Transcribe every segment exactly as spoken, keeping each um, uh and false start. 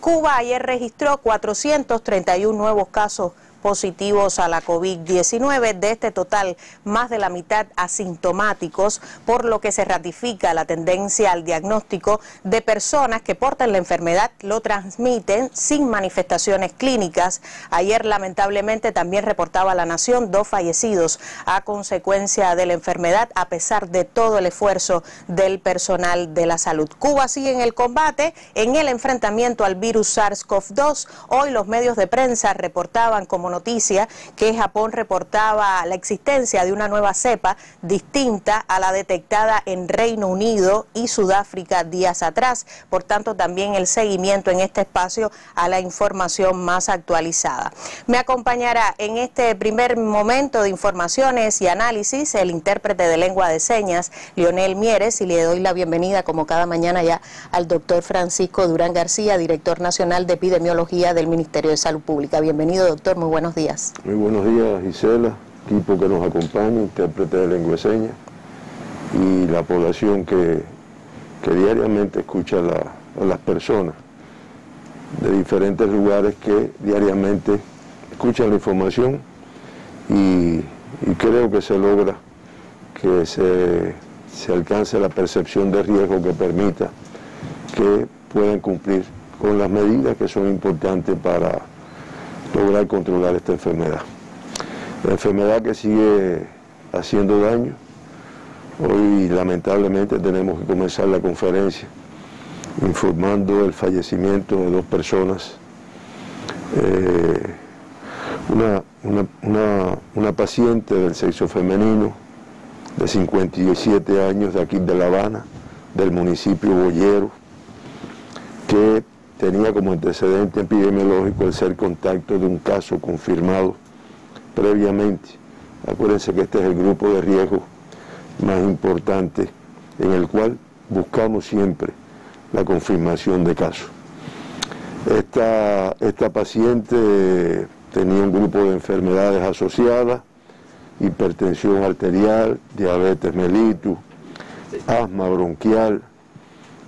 Cuba ayer registró cuatrocientos treinta y uno nuevos casos positivos a la COVID diecinueve, de este total más de la mitad asintomáticos, por lo que se ratifica la tendencia al diagnóstico de personas que portan la enfermedad, lo transmiten sin manifestaciones clínicas. Ayer lamentablemente también reportaba La Nación dos fallecidos a consecuencia de la enfermedad, a pesar de todo el esfuerzo del personal de la salud. Cuba sigue en el combate, en el enfrentamiento al virus SARS CoV dos. Hoy los medios de prensa reportaban como noticia que Japón reportaba la existencia de una nueva cepa distinta a la detectada en Reino Unido y Sudáfrica días atrás. Por tanto, también el seguimiento en este espacio a la información más actualizada. Me acompañará en este primer momento de informaciones y análisis el intérprete de lengua de señas, Lionel Mieres, y le doy la bienvenida como cada mañana ya al doctor Francisco Durán García, director nacional de epidemiología del Ministerio de Salud Pública. Bienvenido, doctor, muy buenos días. Muy buenos días, Gisela, equipo que nos acompaña, intérprete de lengua de señas y la población que, que diariamente escucha la, a las personas de diferentes lugares que diariamente escuchan la información y, y creo que se logra que se, se alcance la percepción de riesgo que permita que puedan cumplir con las medidas que son importantes para lograr controlar esta enfermedad. La enfermedad que sigue haciendo daño. Hoy lamentablemente tenemos que comenzar la conferencia informando el fallecimiento de dos personas. Eh, una, una, una, una paciente del sexo femenino de cincuenta y siete años de aquí de La Habana, del municipio Boyero, que tenía como antecedente epidemiológico el ser contacto de un caso confirmado previamente. Acuérdense que este es el grupo de riesgo más importante en el cual buscamos siempre la confirmación de casos. Esta, esta paciente tenía un grupo de enfermedades asociadas, hipertensión arterial, diabetes mellitus, asma bronquial,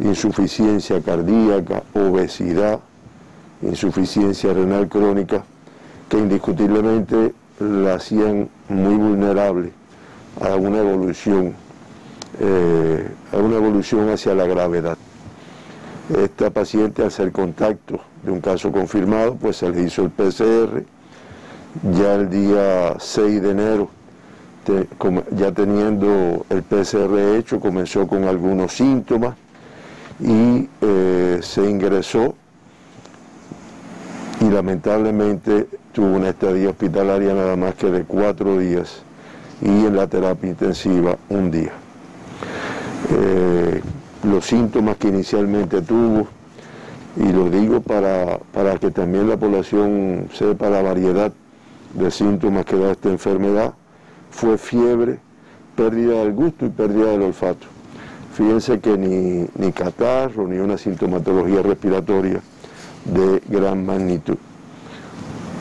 insuficiencia cardíaca, obesidad, insuficiencia renal crónica, que indiscutiblemente la hacían muy vulnerable a una evolución, eh, a una evolución hacia la gravedad. Esta paciente, al ser contacto de un caso confirmado, pues se le hizo el P C R, ya el día seis de enero, te, ya teniendo el P C R hecho, comenzó con algunos síntomas, y eh, se ingresó y lamentablemente tuvo una estadía hospitalaria nada más que de cuatro días y en la terapia intensiva un día. Eh, los síntomas que inicialmente tuvo, y lo digo para, para que también la población sepa la variedad de síntomas que da esta enfermedad, fue fiebre, pérdida del gusto y pérdida del olfato. Fíjense que ni, ni catarro, ni una sintomatología respiratoria de gran magnitud.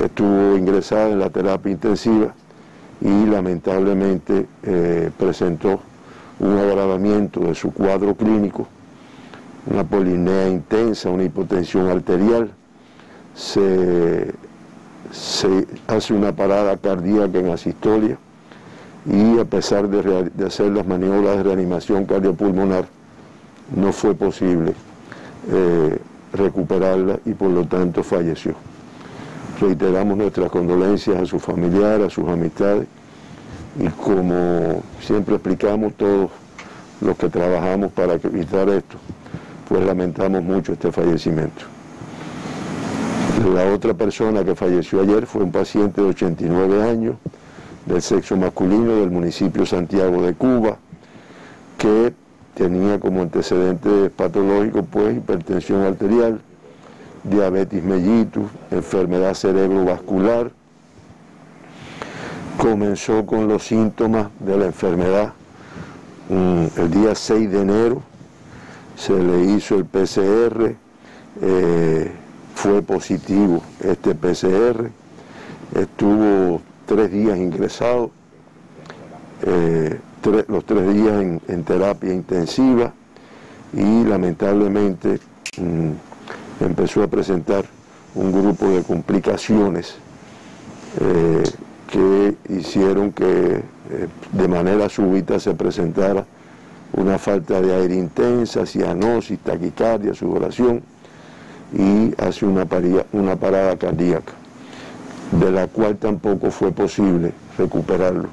Estuvo ingresada en la terapia intensiva y lamentablemente eh, presentó un agravamiento de su cuadro clínico, una polinea intensa, una hipotensión arterial, se, se hace una parada cardíaca en asistolia, y a pesar de, de hacer las maniobras de reanimación cardiopulmonar, no fue posible eh, recuperarla y por lo tanto falleció. Reiteramos nuestras condolencias a sus familiares, a sus amistades, y como siempre explicamos todos los que trabajamos para evitar esto, pues lamentamos mucho este fallecimiento. La otra persona que falleció ayer fue un paciente de ochenta y nueve años, del sexo masculino, del municipio Santiago de Cuba, que tenía como antecedentes patológicos pues hipertensión arterial, diabetes mellitus, enfermedad cerebrovascular. Comenzó con los síntomas de la enfermedad um, el día seis de enero, se le hizo el P C R, eh, fue positivo este P C R, estuvo tres días ingresado, eh, tre los tres días en, en terapia intensiva y lamentablemente mmm, empezó a presentar un grupo de complicaciones eh, que hicieron que eh, de manera súbita se presentara una falta de aire intensa, cianosis, taquicardia, sudoración, y hace una, parida, una parada cardíaca, de la cual tampoco fue posible recuperarlo,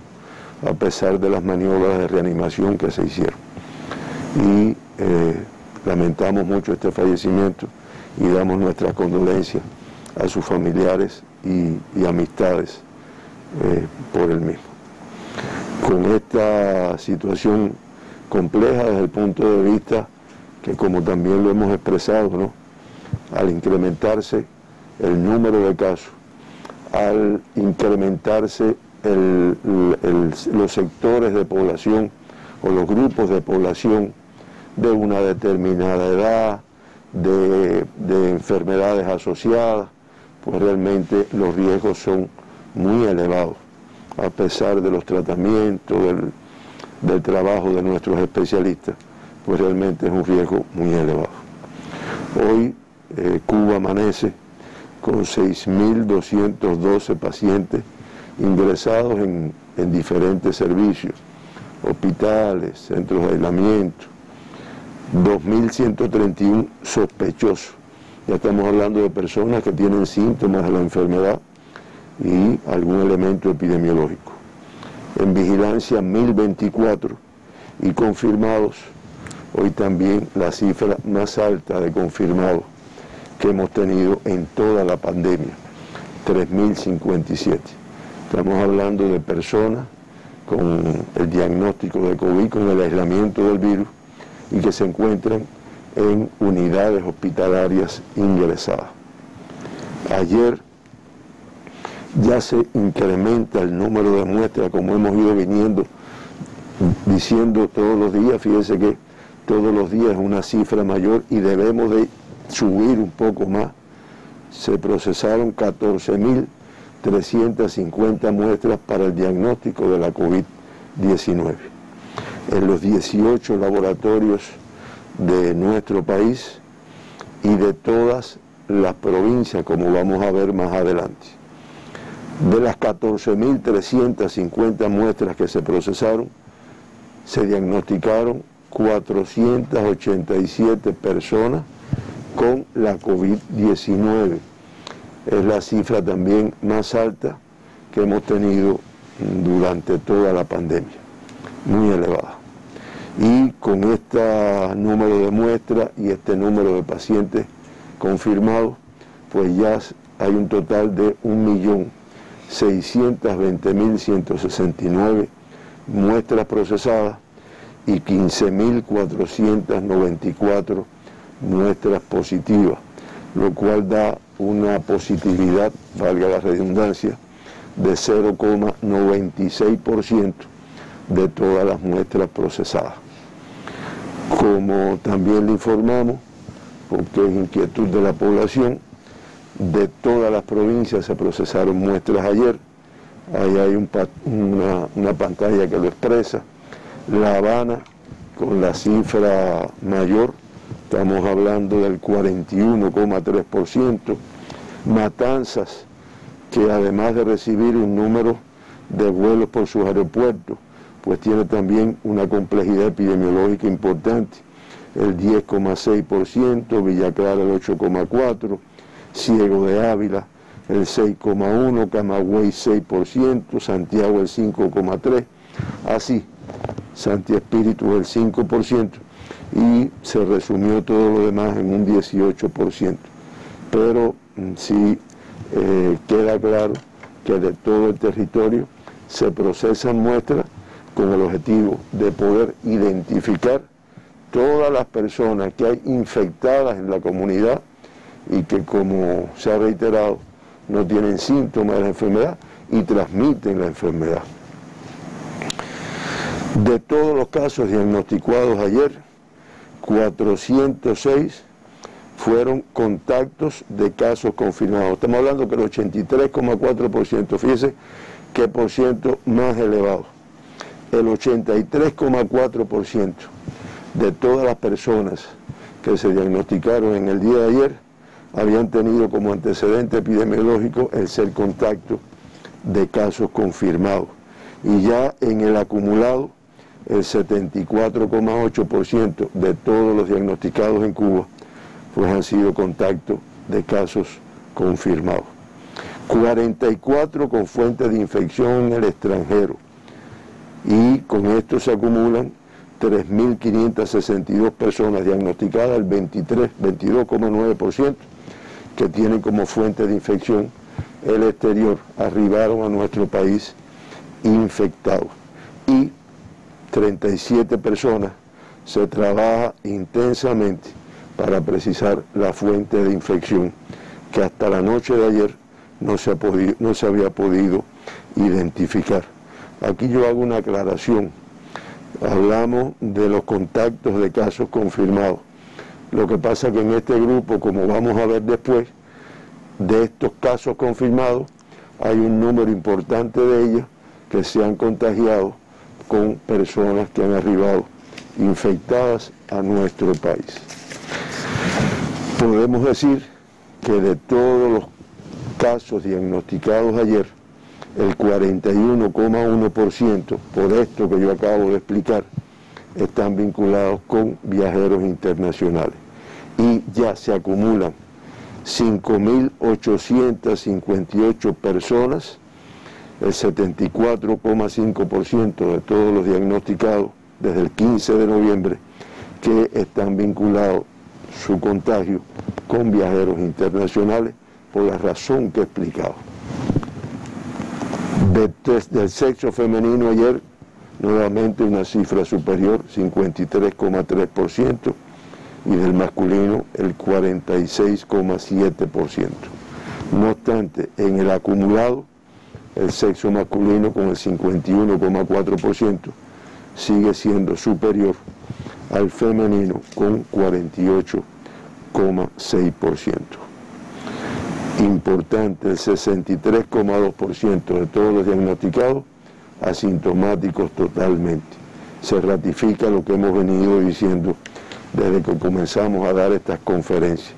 a pesar de las maniobras de reanimación que se hicieron. Y eh, lamentamos mucho este fallecimiento y damos nuestras condolencias a sus familiares y, y amistades eh, por el mismo. Con esta situación compleja desde el punto de vista que, como también lo hemos expresado, ¿no?, al incrementarse el número de casos, al incrementarse el, el, los sectores de población o los grupos de población de una determinada edad, de, de enfermedades asociadas, pues realmente los riesgos son muy elevados, a pesar de los tratamientos, del, del trabajo de nuestros especialistas, pues realmente es un riesgo muy elevado. Hoy eh, Cuba amanece con seis mil doscientos doce pacientes ingresados en, en diferentes servicios, hospitales, centros de aislamiento, dos mil ciento treinta y uno sospechosos. Ya estamos hablando de personas que tienen síntomas de la enfermedad y algún elemento epidemiológico. En vigilancia, mil veinticuatro, y confirmados, hoy también la cifra más alta de confirmados que hemos tenido en toda la pandemia, tres mil cincuenta y siete. Estamos hablando de personas con el diagnóstico de COVID, con el aislamiento del virus, y que se encuentran en unidades hospitalarias ingresadas. Ayer ya se incrementa el número de muestras, como hemos ido viniendo diciendo todos los días. Fíjense que todos los días es una cifra mayor y debemos de subir un poco más. Se procesaron catorce mil trescientas cincuenta muestras para el diagnóstico de la COVID diecinueve. En los dieciocho laboratorios de nuestro país y de todas las provincias, como vamos a ver más adelante. De las catorce mil trescientas cincuenta muestras que se procesaron, se diagnosticaron cuatrocientas ochenta y siete personas con la COVID diecinueve. Es la cifra también más alta que hemos tenido durante toda la pandemia, muy elevada. Y con este número de muestras y este número de pacientes confirmados, pues ya hay un total de un millón seiscientas veinte mil ciento sesenta y nueve muestras procesadas y quince mil cuatrocientas noventa y cuatro muestras positivas, lo cual da una positividad, valga la redundancia, de cero coma noventa y seis por ciento de todas las muestras procesadas. Como también le informamos, porque es inquietud de la población, de todas las provincias se procesaron muestras ayer. Ahí hay un, una, una pantalla que lo expresa. La Habana, con la cifra mayor, estamos hablando del cuarenta y uno coma tres por ciento. Matanzas, que además de recibir un número de vuelos por sus aeropuertos, pues tiene también una complejidad epidemiológica importante, el diez coma seis por ciento, Villa Clara el ocho coma cuatro por ciento, Ciego de Ávila el seis coma uno por ciento, Camagüey seis por ciento, Santiago el cinco coma tres por ciento, así, Santi Espíritu el cinco por ciento, y se resumió todo lo demás en un dieciocho por ciento. Pero sí eh, queda claro que de todo el territorio se procesan muestras con el objetivo de poder identificar todas las personas que hay infectadas en la comunidad y que, como se ha reiterado, no tienen síntomas de la enfermedad y transmiten la enfermedad. De todos los casos diagnosticados ayer, cuatrocientos seis fueron contactos de casos confirmados. Estamos hablando que el ochenta y tres coma cuatro por ciento, fíjese qué por ciento más elevado. El ochenta y tres coma cuatro por ciento de todas las personas que se diagnosticaron en el día de ayer habían tenido como antecedente epidemiológico el ser contacto de casos confirmados. Y ya en el acumulado, el setenta y cuatro coma ocho por ciento de todos los diagnosticados en Cuba pues han sido contacto de casos confirmados. cuarenta y cuatro con fuentes de infección en el extranjero, y con esto se acumulan tres mil quinientas sesenta y dos personas diagnosticadas, el veintidós coma nueve por ciento que tienen como fuente de infección el exterior. Arribaron a nuestro país infectados y treinta y siete personas se trabaja intensamente para precisar la fuente de infección, que hasta la noche de ayer no se ha podido, no se había podido identificar. Aquí yo hago una aclaración. Hablamos de los contactos de casos confirmados. Lo que pasa es que en este grupo, como vamos a ver después, de estos casos confirmados, hay un número importante de ellos que se han contagiado con personas que han arribado infectadas a nuestro país. Podemos decir que de todos los casos diagnosticados ayer, el cuarenta y uno coma uno por ciento, por esto que yo acabo de explicar, están vinculados con viajeros internacionales. Y ya se acumulan cinco mil ochocientas cincuenta y ocho personas, el setenta y cuatro coma cinco por ciento de todos los diagnosticados desde el quince de noviembre, que están vinculados su contagio con viajeros internacionales, por la razón que he explicado. De, del sexo femenino ayer, nuevamente una cifra superior, cincuenta y tres coma tres por ciento, y del masculino el cuarenta y seis coma siete por ciento. No obstante, en el acumulado, el sexo masculino con el cincuenta y uno coma cuatro por ciento sigue siendo superior al femenino con cuarenta y ocho coma seis por ciento. Importante, el sesenta y tres coma dos por ciento de todos los diagnosticados asintomáticos totalmente. Se ratifica lo que hemos venido diciendo desde que comenzamos a dar estas conferencias.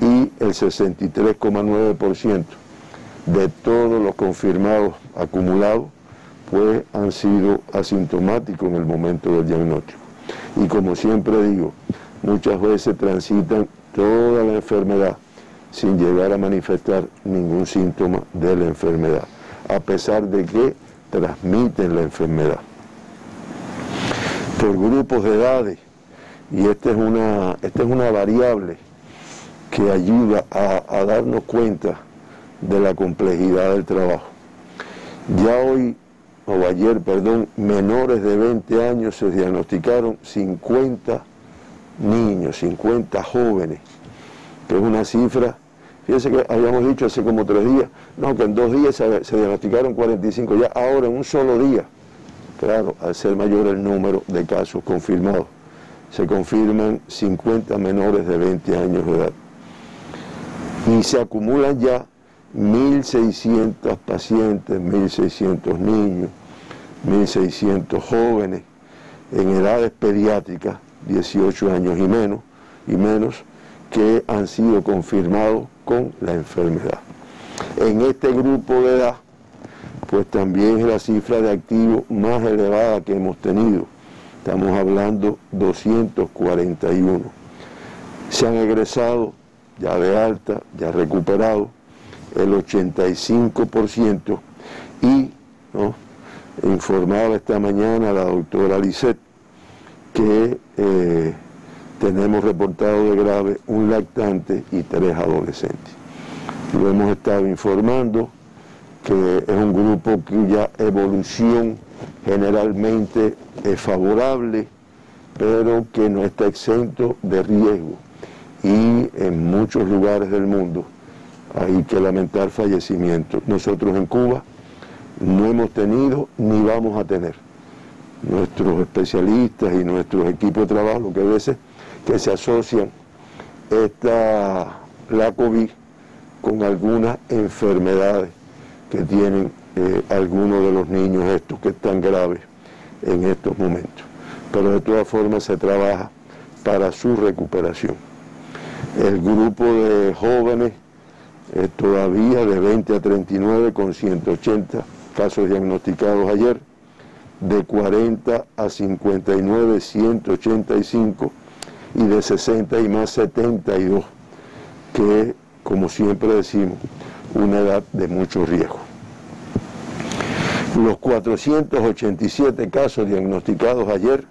Y el sesenta y tres coma nueve por ciento de todos los confirmados acumulados pues han sido asintomáticos en el momento del diagnóstico. Y como siempre digo, muchas veces transitan toda la enfermedad sin llegar a manifestar ningún síntoma de la enfermedad, a pesar de que transmiten la enfermedad. Por grupos de edades, y esta es una, esta es una variable que ayuda a, a darnos cuenta de la complejidad del trabajo. Ya hoy, o ayer, perdón, menores de veinte años se diagnosticaron cincuenta niños, cincuenta jóvenes, que es una cifra. Fíjense que habíamos dicho hace como tres días, no, que en dos días se, se diagnosticaron cuarenta y cinco, ya ahora en un solo día, claro, al ser mayor el número de casos confirmados, se confirman cincuenta menores de veinte años de edad. Y se acumulan ya mil seiscientos pacientes, mil seiscientos niños, mil seiscientos jóvenes, en edades pediátricas, dieciocho años y menos, y menos, que han sido confirmados con la enfermedad. En este grupo de edad, pues también es la cifra de activos más elevada que hemos tenido. Estamos hablando doscientos cuarenta y uno. Se han egresado, ya de alta, ya recuperado, el ochenta y cinco por ciento. Y, ¿no?, informaba esta mañana la doctora Lisset que eh, tenemos reportado de grave un lactante y tres adolescentes. Lo hemos estado informando, que es un grupo cuya evolución generalmente es favorable, pero que no está exento de riesgo. Y en muchos lugares del mundo hay que lamentar fallecimientos. Nosotros en Cuba no hemos tenido ni vamos a tener. Nuestros especialistas y nuestros equipos de trabajo, que a veces que se asocian esta, la COVID con algunas enfermedades que tienen eh, algunos de los niños estos que están graves en estos momentos. Pero de todas formas se trabaja para su recuperación. el grupo de jóvenes eh, todavía de veinte a treinta y nueve con ciento ochenta casos diagnosticados ayer, de cuarenta a cincuenta y nueve, ciento ochenta y cinco, y de sesenta y más, setenta y dos, que es, como siempre decimos, una edad de mucho riesgo. Los cuatrocientos ochenta y siete casos diagnosticados ayer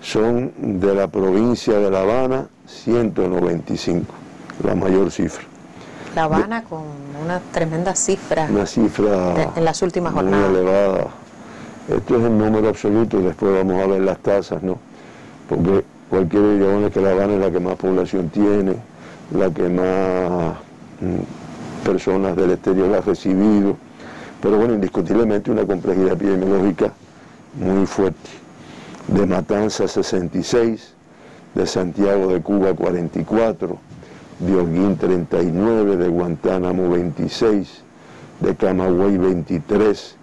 son de la provincia de La Habana, ciento noventa y cinco, la mayor cifra. La Habana de, con una tremenda cifra, una cifra de, en las últimas jornadas. Muy elevada. Esto es el número absoluto, después vamos a ver las tasas, ¿no? Porque cualquier región es que La Habana es la que más población tiene, la que más mm, personas del exterior ha recibido, pero bueno, indiscutiblemente una complejidad epidemiológica muy fuerte. De Matanza sesenta y seis, de Santiago de Cuba cuarenta y cuatro, de Holguín treinta y nueve, de Guantánamo veintiséis, de Camagüey veintitrés,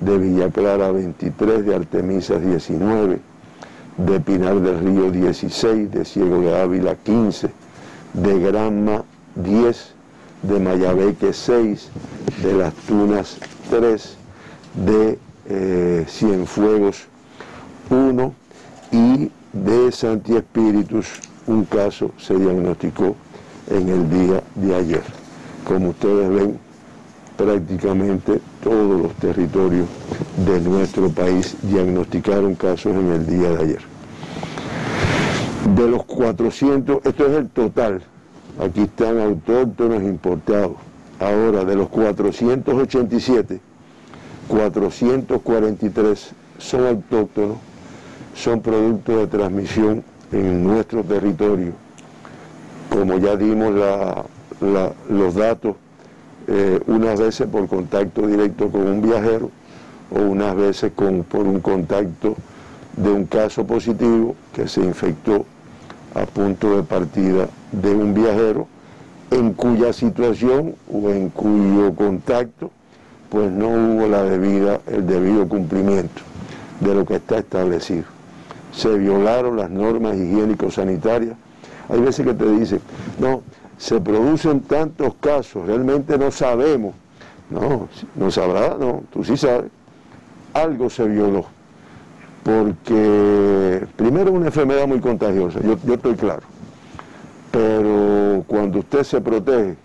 de Villa Clara veintitrés, de Artemisas diecinueve, de Pinar del Río dieciséis, de Ciego de Ávila quince, de Granma diez, de Mayabeque seis, de Las Tunas tres, de eh, Cienfuegos uno y de Santi Espíritus un caso se diagnosticó en el día de ayer. Como ustedes ven, prácticamente todos los territorios de nuestro país diagnosticaron casos en el día de ayer. De los cuatrocientos, esto es el total, aquí están autóctonos importados. Ahora, de los cuatrocientos ochenta y siete, cuatrocientos cuarenta y tres son autóctonos, son producto de transmisión en nuestro territorio. Como ya dimos la, la, los datos, Eh, unas veces por contacto directo con un viajero o unas veces con, por un contacto de un caso positivo que se infectó a punto de partida de un viajero en cuya situación o en cuyo contacto pues no hubo la debida, el debido cumplimiento de lo que está establecido. Se violaron las normas higiénico-sanitarias. Hay veces que te dicen, no, se producen tantos casos, realmente no sabemos. No, no sabrá, no, tú sí sabes. Algo se violó, porque primero es una enfermedad muy contagiosa, yo, yo estoy claro. Pero cuando usted se protege,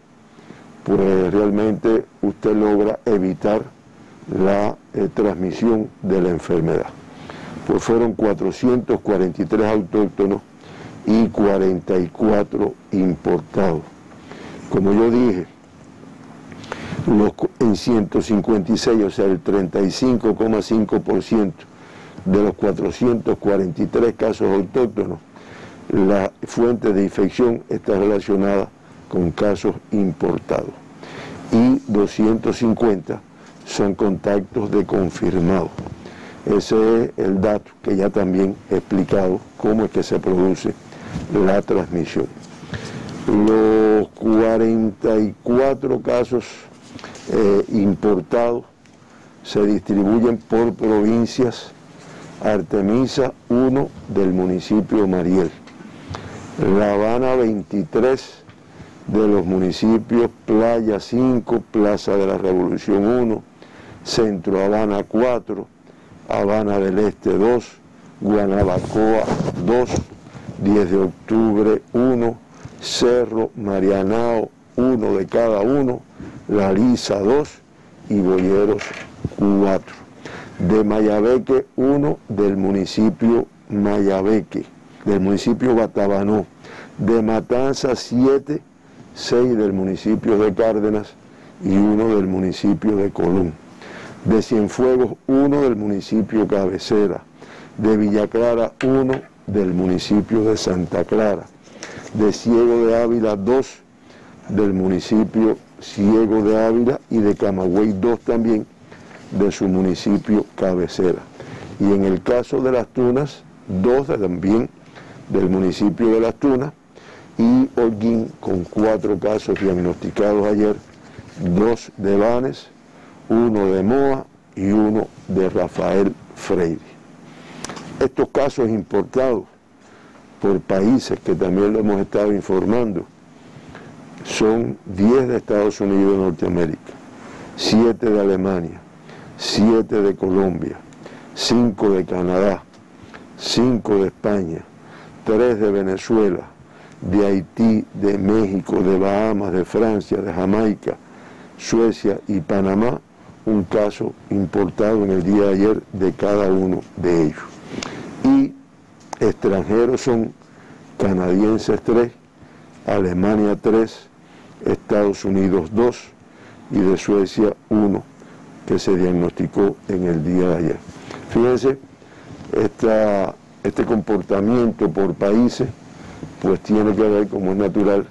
pues realmente usted logra evitar la eh, transmisión de la enfermedad. Pues fueron cuatrocientos cuarenta y tres autóctonos y cuarenta y cuatro importados. Como yo dije, los, en ciento cincuenta y seis, o sea, el treinta y cinco coma cinco por ciento de los cuatrocientos cuarenta y tres casos autóctonos, la fuente de infección está relacionada con casos importados. Y doscientos cincuenta son contactos de confirmados. Ese es el dato que ya también he explicado cómo es que se produce la transmisión. Los cuarenta y cuatro casos eh, importados se distribuyen por provincias. Artemisa uno del municipio Mariel, La Habana veintitrés de los municipios Playa cinco, Plaza de la Revolución uno, Centro Habana cuatro, Habana del Este dos, Guanabacoa dos, diez de octubre uno, Cerro Marianao uno de cada uno, La Lisa dos y Boyeros cuatro. De Mayabeque uno del municipio Mayabeque, del municipio Batabanó. De Matanza siete, seis del municipio de Cárdenas y uno del municipio de Colón. De Cienfuegos uno del municipio Cabecera, de Villa Clara uno del municipio de Santa Clara, de Ciego de Ávila dos del municipio Ciego de Ávila y de Camagüey dos también de su municipio Cabecera. Y en el caso de Las Tunas, dos también del municipio de Las Tunas y Holguín con cuatro casos diagnosticados ayer, dos de Banes, uno de Moa y uno de Rafael Freire. Estos casos importados por países que también lo hemos estado informando, son diez de Estados Unidos y Norteamérica, siete de Alemania, siete de Colombia, cinco de Canadá, cinco de España, tres de Venezuela, de Haití, de México, de Bahamas, de Francia, de Jamaica, Suecia y Panamá, un caso importado en el día de ayer de cada uno de ellos. Y extranjeros son canadienses tres, Alemania tres, Estados Unidos dos y de Suecia uno, que se diagnosticó en el día de ayer. Fíjense, esta, este comportamiento por países pues tiene que ver, como es natural,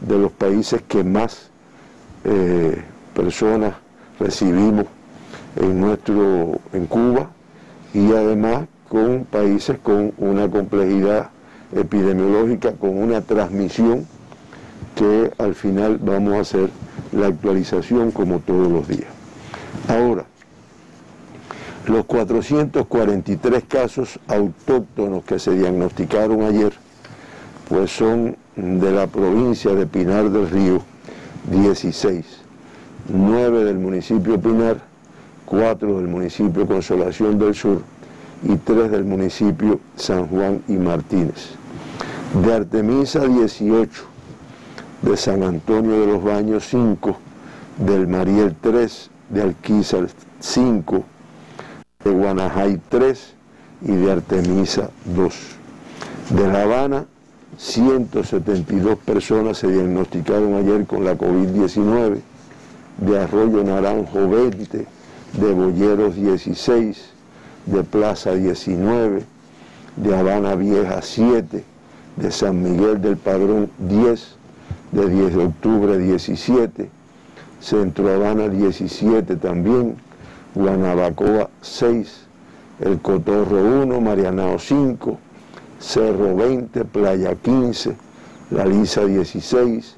de los países que más eh, personas recibimos en, nuestro, en Cuba, y además con países con una complejidad epidemiológica, con una transmisión que al final vamos a hacer la actualización como todos los días. Ahora, los cuatrocientos cuarenta y tres casos autóctonos que se diagnosticaron ayer, pues son de la provincia de Pinar del Río, dieciséis, nueve del municipio Pinar, cuatro del municipio Consolación del Sur y tres del municipio San Juan y Martínez. De Artemisa, dieciocho, de San Antonio de los Baños, cinco, del Mariel, tres, de Alquizar, cinco, de Guanajay, tres y de Artemisa, dos. De La Habana, ciento setenta y dos personas se diagnosticaron ayer con la COVID diecinueve, de Arroyo Naranjo veinte, de Boyeros dieciséis, de Plaza diecinueve, de Habana Vieja siete, de San Miguel del Padrón diez, de diez de octubre diecisiete, Centro Habana diecisiete también, Guanabacoa seis, El Cotorro uno, Marianao cinco, Cerro veinte, Playa quince, La Lisa dieciséis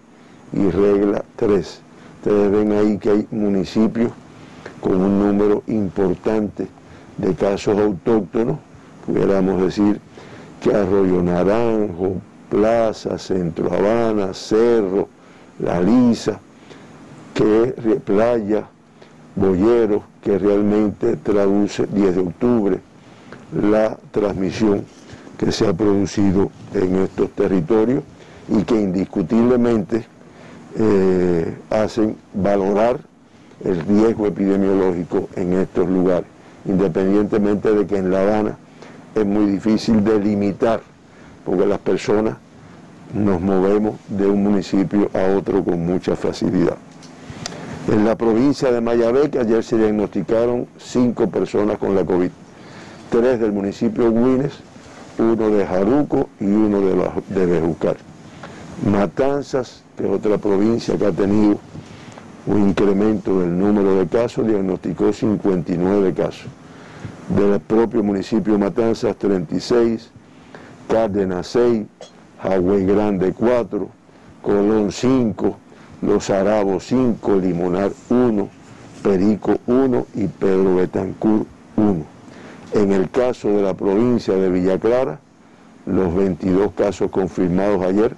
y Regla tres. Ustedes ven ahí que hay municipios con un número importante de casos autóctonos, pudiéramos decir que Arroyo Naranjo, Plaza, Centro Habana, Cerro, La Lisa, que Playa, Boyeros, que realmente traduce diez de octubre la transmisión que se ha producido en estos territorios y que indiscutiblemente eh, hacen valorar el riesgo epidemiológico en estos lugares, independientemente de que en La Habana es muy difícil delimitar, porque las personas nos movemos de un municipio a otro con mucha facilidad. En la provincia de Mayabeque ayer se diagnosticaron cinco personas con la COVID, tres del municipio Güines, uno de Jaruco y uno de, la, de Bejucar. Matanzas, que es otra provincia que ha tenido un incremento del número de casos, diagnosticó cincuenta y nueve casos. Del propio municipio Matanzas, treinta y seis, Cárdenas seis, Hawái Grande cuatro, Colón cinco, Los Arabos cinco, Limonar uno, Perico uno y Pedro Betancur uno. En el caso de la provincia de Villa Clara, los veintidós casos confirmados ayer,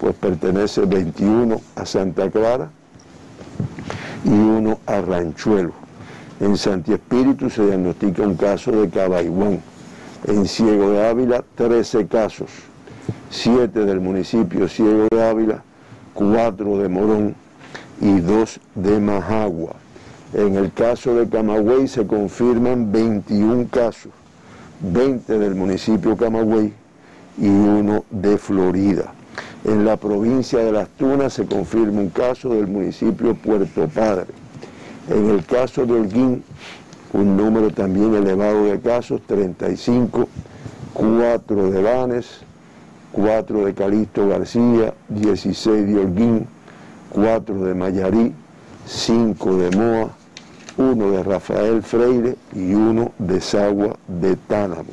pues pertenece veintiuno a Santa Clara y uno a Ranchuelo. En Santi Espíritu se diagnostica un caso de Cabaiguán. En Ciego de Ávila, trece casos, siete del municipio Ciego de Ávila, cuatro de Morón y dos de Majagua. En el caso de Camagüey se confirman veintiún casos, veinte del municipio Camagüey y uno de Florida. En la provincia de Las Tunas se confirma un caso del municipio Puerto Padre. En el caso de Holguín, un número también elevado de casos, treinta y cinco, cuatro de Banes, cuatro de Calixto García, dieciséis de Holguín, cuatro de Mayarí, cinco de Moa, uno de Rafael Freire y uno de Sagua de Tánamo.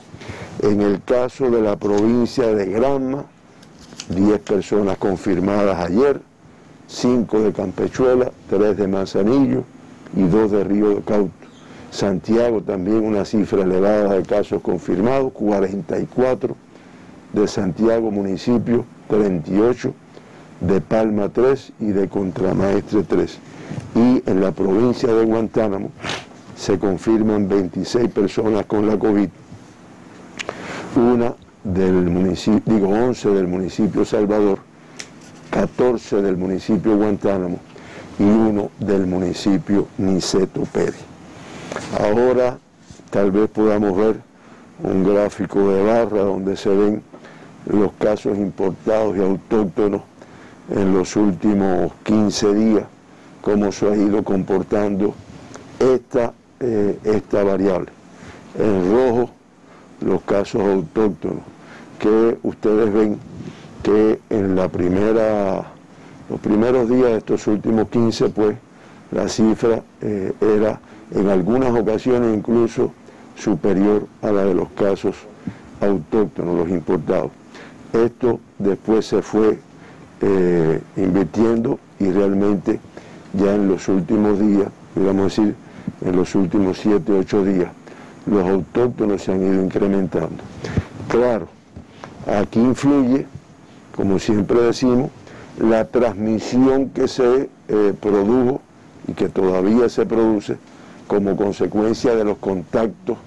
En el caso de la provincia de Granma, diez personas confirmadas ayer, cinco de Campechuela, tres de Manzanillo y dos de Río de Cauto. Santiago también una cifra elevada de casos confirmados, cuarenta y cuatro, de Santiago municipio treinta y ocho, de Palma tres y de Contramaestre tres. Y en la provincia de Guantánamo se confirman veintiséis personas con la COVID, una del municipio, digo once del municipio Salvador, catorce del municipio Guantánamo y uno del municipio Niceto Pérez. Ahora tal vez podamos ver un gráfico de barra donde se ven los casos importados y autóctonos en los últimos quince días, cómo se ha ido comportando esta, eh, esta variable. En rojo, los casos autóctonos, que ustedes ven que en la primera, los primeros días de estos últimos quince, pues, la cifra eh, era en algunas ocasiones incluso superior a la de los casos autóctonos, los importados. Esto después se fue eh, invirtiendo y realmente ya en los últimos días, digamos decir, en los últimos siete, ocho días, los autóctonos se han ido incrementando. Claro, aquí influye, como siempre decimos, la transmisión que se eh, produjo y que todavía se produce como consecuencia de los contactos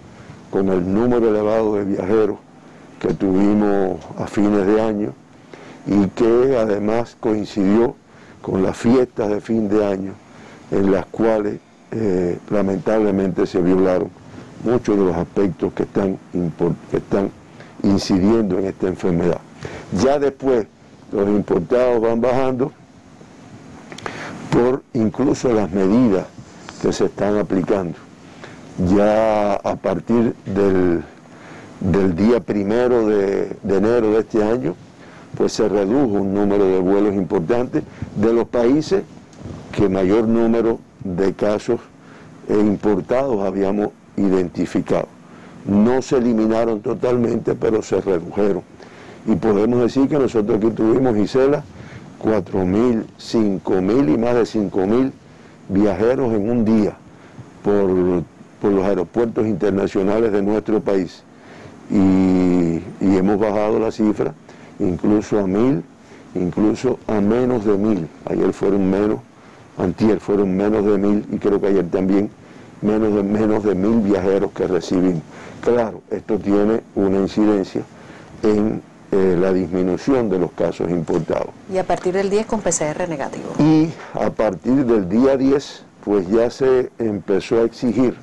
con el número elevado de viajeros que tuvimos a fines de año y que además coincidió con las fiestas de fin de año en las cuales eh, lamentablemente se violaron muchos de los aspectos que están, que están incidiendo en esta enfermedad. Ya después los importados van bajando por incluso las medidas que se están aplicando. Ya a partir del, del día primero de, de enero de este año, pues se redujo un número de vuelos importantes de los países que mayor número de casos importados habíamos identificado. No se eliminaron totalmente, pero se redujeron. Y podemos decir que nosotros aquí tuvimos, Gisela, cuatro mil, cinco mil y más de cinco mil viajeros en un día por, por los aeropuertos internacionales de nuestro país. Y, y hemos bajado la cifra incluso a mil, incluso a menos de mil. Ayer fueron menos, antier fueron menos de mil y creo que ayer también menos de, menos de mil viajeros que recibimos. Claro, esto tiene una incidencia en eh, la disminución de los casos importados. Y a partir del diez con P C R negativo. Y a partir del día diez, pues ya se empezó a exigir,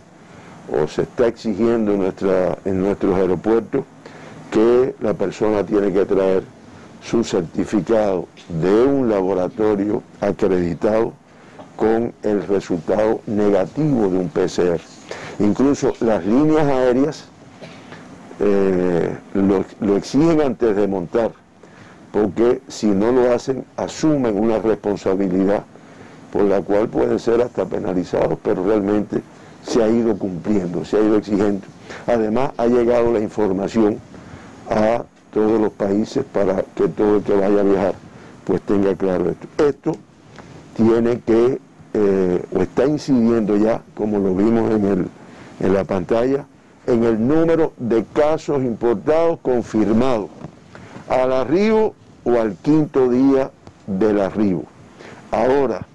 o se está exigiendo en, nuestra, en nuestros aeropuertos, que la persona tiene que traer su certificado de un laboratorio acreditado con el resultado negativo de un P C R. Incluso las líneas aéreas eh, lo, lo exigen antes de montar, porque si no lo hacen, asumen una responsabilidad por la cual pueden ser hasta penalizados, pero realmente se ha ido cumpliendo, se ha ido exigiendo. Además, ha llegado la información a todos los países para que todo el que vaya a viajar pues tenga claro esto. Esto tiene que, eh, o está incidiendo ya, como lo vimos en, el, en la pantalla, en el número de casos importados confirmados al arribo o al quinto día del arribo. Ahora,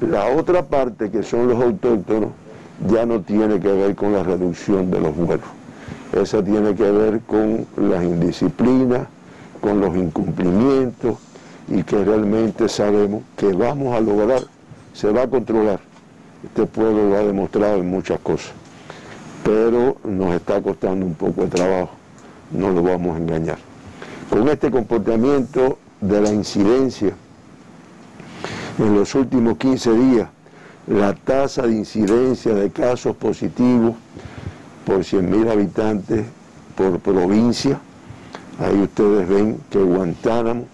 la otra parte, que son los autóctonos, ya no tiene que ver con la reducción de los vuelos. Esa tiene que ver con las indisciplinas, con los incumplimientos, y que realmente sabemos que vamos a lograr, se va a controlar. Este pueblo lo ha demostrado en muchas cosas, pero nos está costando un poco de trabajo, no lo vamos a engañar. Con este comportamiento de la incidencia, en los últimos quince días, la tasa de incidencia de casos positivos por cien mil habitantes por provincia, ahí ustedes ven que Guantánamo,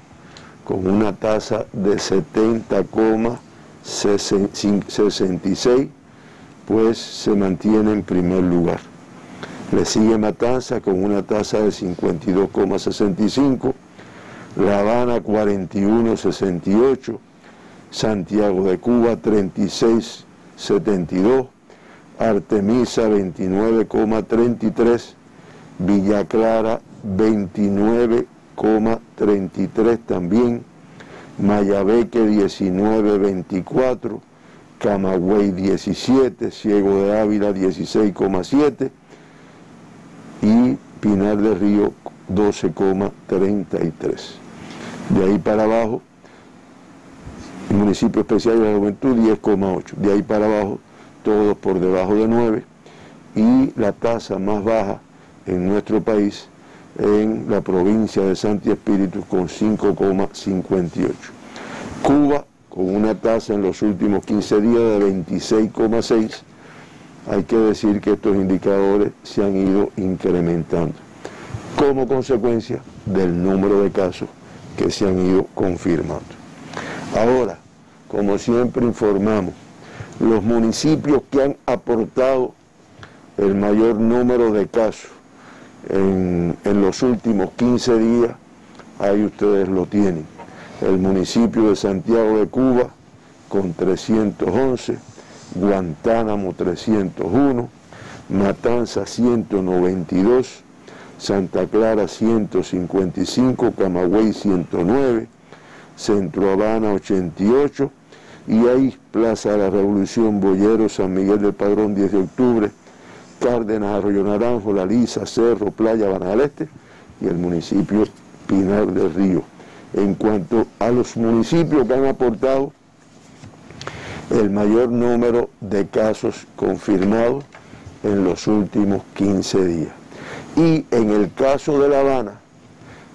con una tasa de setenta coma sesenta y seis, pues se mantiene en primer lugar. Le sigue Matanza con una tasa de cincuenta y dos coma sesenta y cinco, La Habana cuarenta y uno coma sesenta y ocho, Santiago de Cuba treinta y seis coma setenta y dos, Artemisa veintinueve coma treinta y tres, Villa Clara veintinueve coma treinta y tres también, Mayabeque diecinueve coma veinticuatro, Camagüey diecisiete, Ciego de Ávila dieciséis coma siete y Pinar del Río doce coma treinta y tres. De ahí para abajo, municipio especial de la juventud diez coma ocho. De ahí para abajo, todos por debajo de nueve. Y la tasa más baja en nuestro país, en la provincia de Santi Espíritu, con cinco coma cincuenta y ocho. Cuba, con una tasa en los últimos quince días de veintiséis coma seis, hay que decir que estos indicadores se han ido incrementando, como consecuencia del número de casos que se han ido confirmando. Ahora, como siempre informamos, los municipios que han aportado el mayor número de casos en, en los últimos quince días, ahí ustedes lo tienen. El municipio de Santiago de Cuba con trescientos once, Guantánamo trescientos uno, Matanza ciento noventa y dos, Santa Clara ciento cincuenta y cinco, Camagüey ciento nueve, Centro Habana ochenta y ocho, y ahí Plaza de la Revolución, Boyero, San Miguel del Padrón diez de octubre, Cárdenas, Arroyo Naranjo, La Lisa, Cerro, Playa, Habana del Este y el municipio Pinar del Río. En cuanto a los municipios que han aportado el mayor número de casos confirmados en los últimos quince días. Y en el caso de La Habana,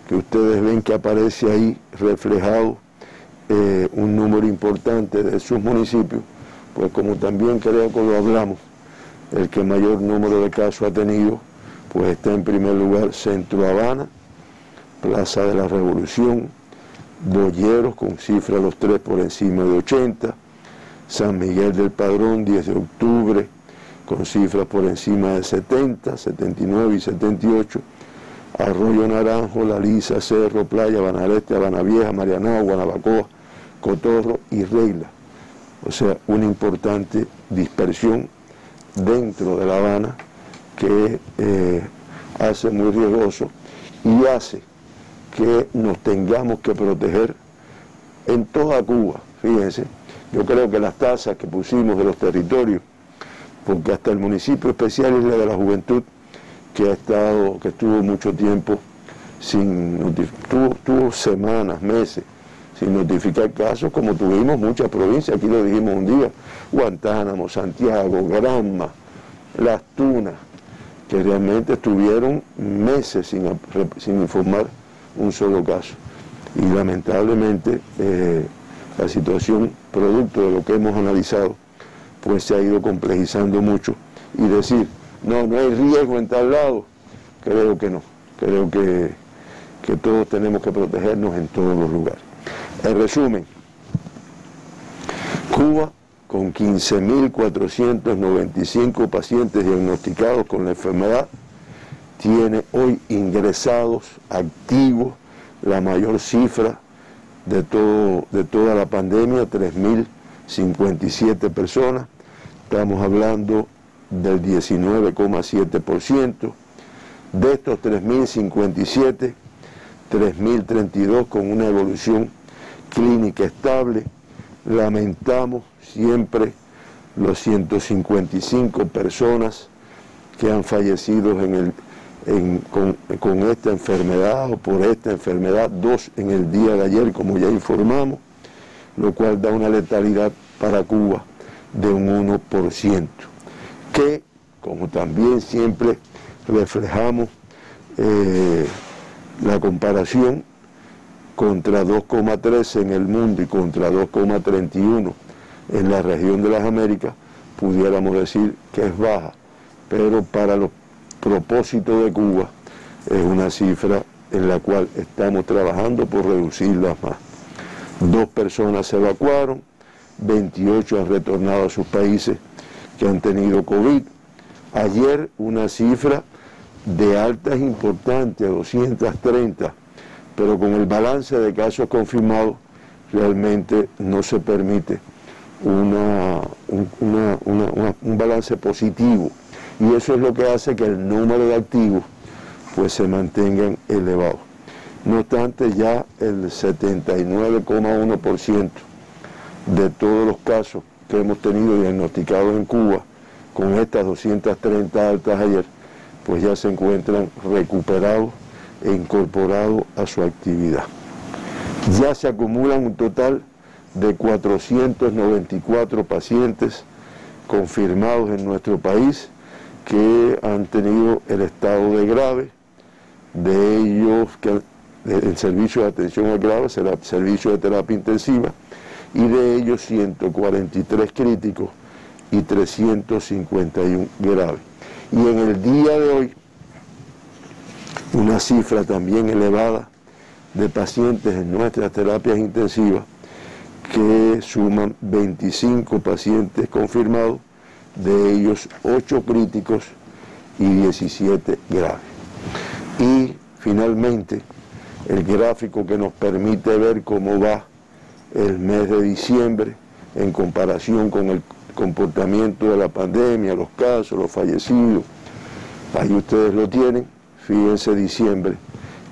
que ustedes ven que aparece ahí reflejado eh, un número importante de sus municipios, pues como también creo que lo hablamos, el que mayor número de casos ha tenido, pues está en primer lugar Centro Habana, Plaza de la Revolución, Boyeros con cifra los tres por encima de ochenta, San Miguel del Padrón diez de octubre con cifras por encima de setenta, setenta y nueve y setenta y ocho, Arroyo Naranjo, La Lisa, Cerro, Playa, Habana del Este, Habana Vieja, Marianao, Guanabacoa, Cotorro y Regla. O sea, una importante dispersión dentro de La Habana que eh, hace muy riesgoso y hace que nos tengamos que proteger en toda Cuba. Fíjense, yo creo que las tasas que pusimos de los territorios, porque hasta el municipio especial es la de la juventud, que ha estado, que estuvo mucho tiempo sin notificar, tuvo semanas, meses, sin notificar casos, como tuvimos muchas provincias, aquí lo dijimos un día, Guantánamo, Santiago, Granma, Las Tunas, que realmente estuvieron meses sin, sin informar un solo caso. Y lamentablemente eh, la situación, producto de lo que hemos analizado, pues se ha ido complejizando mucho. Y decir, no, no hay riesgo en tal lado, creo que no. Creo que, que todos tenemos que protegernos en todos los lugares. En resumen, Cuba, con quince mil cuatrocientos noventa y cinco pacientes diagnosticados con la enfermedad, tiene hoy ingresados, activos, la mayor cifra de, todo, de toda la pandemia, tres mil cincuenta y siete personas. Estamos hablando del diecinueve coma siete por ciento. De estos tres mil cincuenta y siete, tres mil treinta y dos con una evolución clínica estable. Lamentamos siempre los ciento cincuenta y cinco personas que han fallecido en el, en, con, con esta enfermedad o por esta enfermedad, dos en el día de ayer, como ya informamos, lo cual da una letalidad para Cuba de un uno por ciento, que, como también siempre reflejamos eh, la comparación contra dos coma tres en el mundo y contra dos coma treinta y uno en la región de las Américas, pudiéramos decir que es baja, pero para los propósitos de Cuba es una cifra en la cual estamos trabajando por reducirla más. Dos personas se evacuaron, veintiocho han retornado a sus países que han tenido COVID. Ayer una cifra de altas importantes, doscientos treinta, pero con el balance de casos confirmados realmente no se permite una, una, una, una, un balance positivo. Y eso es lo que hace que el número de activos pues se mantengan elevados. No obstante, ya el setenta y nueve coma uno por ciento de todos los casos que hemos tenido diagnosticados en Cuba, con estas doscientas treinta altas ayer, pues ya se encuentran recuperados e incorporados a su actividad. Ya se acumulan un total de cuatrocientos noventa y cuatro pacientes confirmados en nuestro país que han tenido el estado de grave. De ellos, que el servicio de atención al grave será el servicio de terapia intensiva, y de ellos ciento cuarenta y tres críticos y trescientos cincuenta y uno graves. Y en el día de hoy, una cifra también elevada de pacientes en nuestras terapias intensivas, que suman veinticinco pacientes confirmados, de ellos ocho críticos y diecisiete graves. Y finalmente, el gráfico que nos permite ver cómo va el mes de diciembre en comparación con el comportamiento de la pandemia, los casos, los fallecidos, ahí ustedes lo tienen. Fíjense diciembre,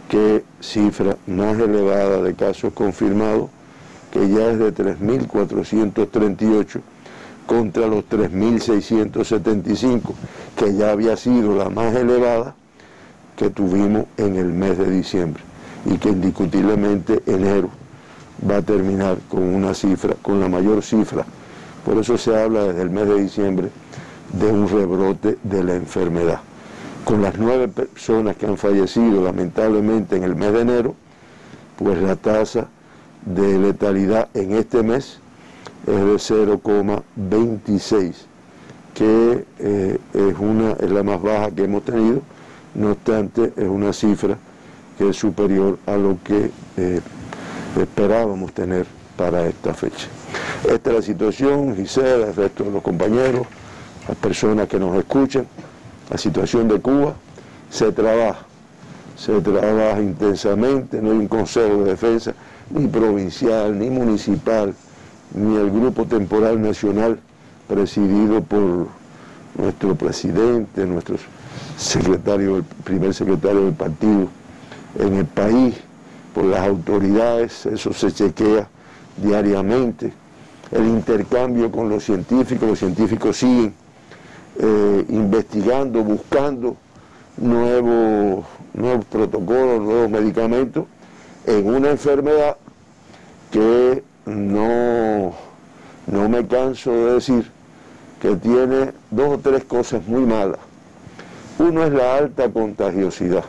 qué cifra más elevada de casos confirmados, que ya es de tres mil cuatrocientos treinta y ocho contra los tres mil seiscientos setenta y cinco, que ya había sido la más elevada que tuvimos en el mes de diciembre, y que indiscutiblemente enero va a terminar con una cifra, con la mayor cifra. Por eso se habla desde el mes de diciembre de un rebrote de la enfermedad. Con las nueve personas que han fallecido lamentablemente en el mes de enero, pues la tasa de letalidad en este mes es de cero coma veintiséis, que eh, es, una, es la más baja que hemos tenido. No obstante, es una cifra que es superior a lo que eh, esperábamos tener para esta fecha. Esta es la situación, Gisela, el resto de los compañeros, las personas que nos escuchan, la situación de Cuba. Se trabaja, se trabaja intensamente, no hay un Consejo de Defensa, ni provincial, ni municipal, ni el Grupo Temporal Nacional, presidido por nuestro presidente, nuestro secretario, el primer secretario del partido en el país, por las autoridades. Eso se chequea diariamente. El intercambio con los científicos, los científicos siguen eh, investigando, buscando nuevos, nuevos protocolos, nuevos medicamentos, en una enfermedad que no, no me canso de decir que tiene dos o tres cosas muy malas. Uno es la alta contagiosidad.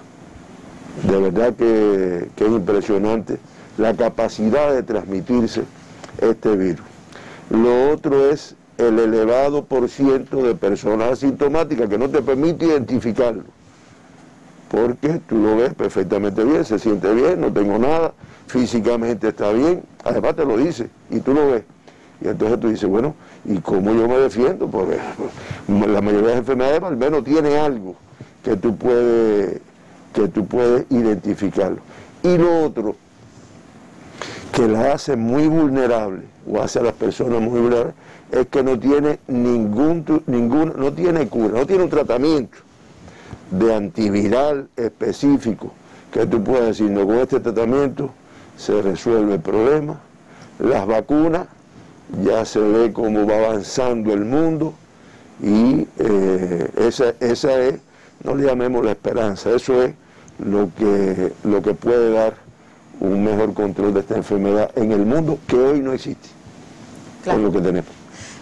De verdad que, que es impresionante la capacidad de transmitirse este virus. Lo otro es el elevado por ciento de personas asintomáticas, que no te permite identificarlo, porque tú lo ves perfectamente bien, se siente bien, no tengo nada, físicamente está bien, además te lo dice y tú lo ves. Y entonces tú dices, bueno, ¿y cómo yo me defiendo? Porque la mayoría de las enfermedades al menos tiene algo que tú puedes, que tú puedes identificarlo. Y lo otro, que la hace muy vulnerable, o hace a las personas muy vulnerables, es que no tiene ningún, ningún, no tiene cura, no tiene un tratamiento de antiviral específico, que tú puedas decir, no, con este tratamiento se resuelve el problema. Las vacunas, ya se ve cómo va avanzando el mundo, y eh, esa, esa es, no le llamemos la esperanza, eso es lo que, lo que puede dar un mejor control de esta enfermedad en el mundo, que hoy no existe, claro, con lo que tenemos.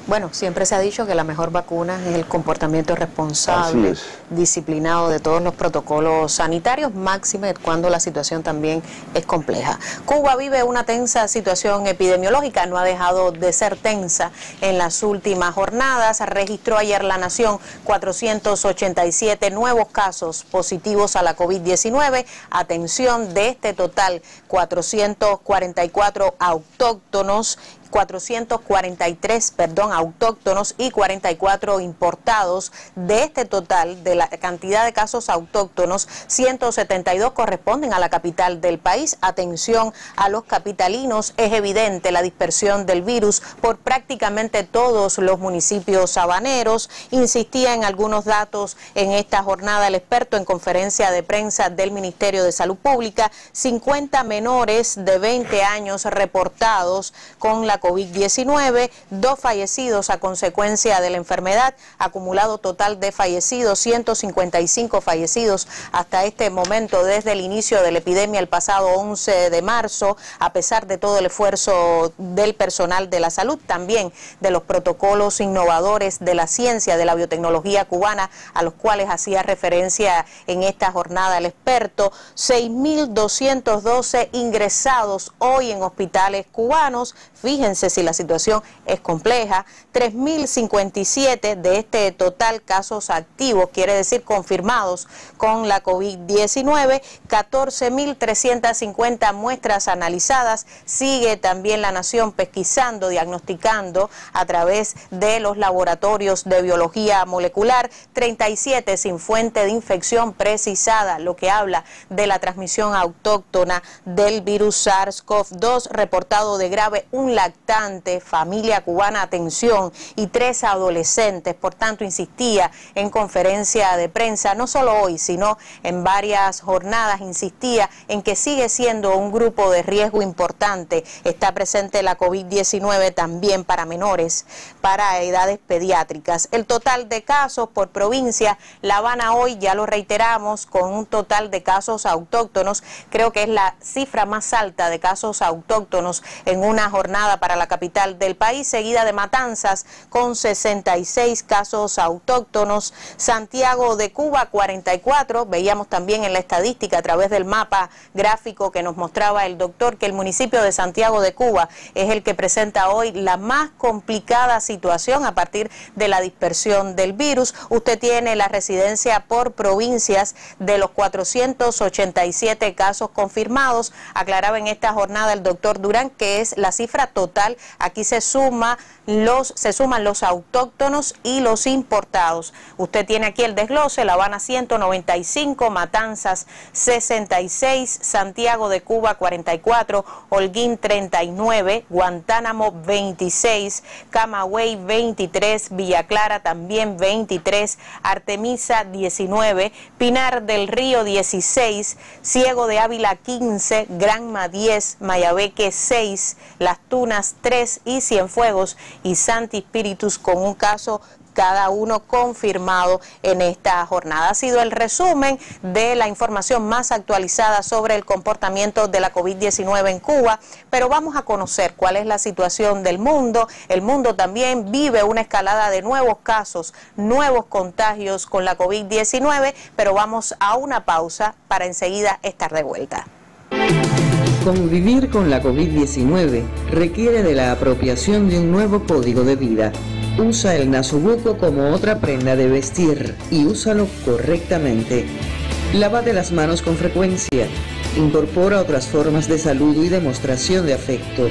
Bueno, siempre se ha dicho que la mejor vacuna es el comportamiento responsable, disciplinado de todos los protocolos sanitarios, máxime cuando la situación también es compleja. Cuba vive una tensa situación epidemiológica, no ha dejado de ser tensa en las últimas jornadas. Registró ayer la Nación cuatrocientos ochenta y siete nuevos casos positivos a la COVID diecinueve. Atención, de este total, cuatrocientos cuarenta y cuatro autóctonos, cuatrocientos cuarenta y tres perdón, autóctonos y cuarenta y cuatro importados. De este total de la cantidad de casos autóctonos, ciento setenta y dos corresponden a la capital del país. Atención a los capitalinos, es evidente la dispersión del virus por prácticamente todos los municipios habaneros. Insistía en algunos datos en esta jornada el experto en conferencia de prensa del Ministerio de Salud Pública. cincuenta menores de veinte años reportados con la COVID diecinueve, dos fallecidos a consecuencia de la enfermedad, acumulado total de fallecidos, ciento cincuenta y cinco fallecidos hasta este momento desde el inicio de la epidemia el pasado once de marzo, a pesar de todo el esfuerzo del personal de la salud, también de los protocolos innovadores de la ciencia, de la biotecnología cubana, a los cuales hacía referencia en esta jornada el experto. Seis mil doscientos doce ingresados hoy en hospitales cubanos, fíjense si la situación es compleja. Tres mil cincuenta y siete de este total casos activos, quiere decir confirmados con la COVID diecinueve, catorce mil trescientas cincuenta muestras analizadas. Sigue también la nación pesquisando, diagnosticando a través de los laboratorios de biología molecular, treinta y siete sin fuente de infección precisada, lo que habla de la transmisión autóctona del virus SARS CoV dos, reportado de grave un lactante, familia cubana, atención, y tres adolescentes. Por tanto, insistía en conferencia de prensa, no solo hoy, sino en varias jornadas, insistía en que sigue siendo un grupo de riesgo importante. Está presente la COVID diecinueve también para menores, para edades pediátricas. El total de casos por provincia, La Habana hoy, ya lo reiteramos, con un total de casos autóctonos, creo que es la cifra más alta de casos autóctonos en una jornada jornada para la capital del país, seguida de Matanzas con sesenta y seis casos autóctonos, Santiago de Cuba cuarenta y cuatro, veíamos también en la estadística a través del mapa gráfico que nos mostraba el doctor que el municipio de Santiago de Cuba es el que presenta hoy la más complicada situación a partir de la dispersión del virus. Usted tiene la residencia por provincias de los cuatrocientos ochenta y siete casos confirmados, aclaraba en esta jornada el doctor Durán que es la cifra total. Aquí se suma los se suman los autóctonos y los importados. Usted tiene aquí el desglose: La Habana ciento noventa y cinco, Matanzas sesenta y seis, Santiago de Cuba cuarenta y cuatro, Holguín treinta y nueve, Guantánamo veintiséis, Camagüey veintitrés, Villa Clara también veintitrés, Artemisa diecinueve, Pinar del Río dieciséis, Ciego de Ávila quince, Granma diez, Mayabeque seis, Las Tunas tres y Cienfuegos y Santi Espíritus con un caso cada uno confirmado en esta jornada. Ha sido el resumen de la información más actualizada sobre el comportamiento de la COVID diecinueve en Cuba, pero vamos a conocer cuál es la situación del mundo. El mundo también vive una escalada de nuevos casos, nuevos contagios con la COVID diecinueve, pero vamos a una pausa para enseguida estar de vuelta. Convivir con la COVID diecinueve requiere de la apropiación de un nuevo código de vida. Usa el nasobuco como otra prenda de vestir y úsalo correctamente. Lávate las manos con frecuencia. Incorpora otras formas de saludo y demostración de afecto.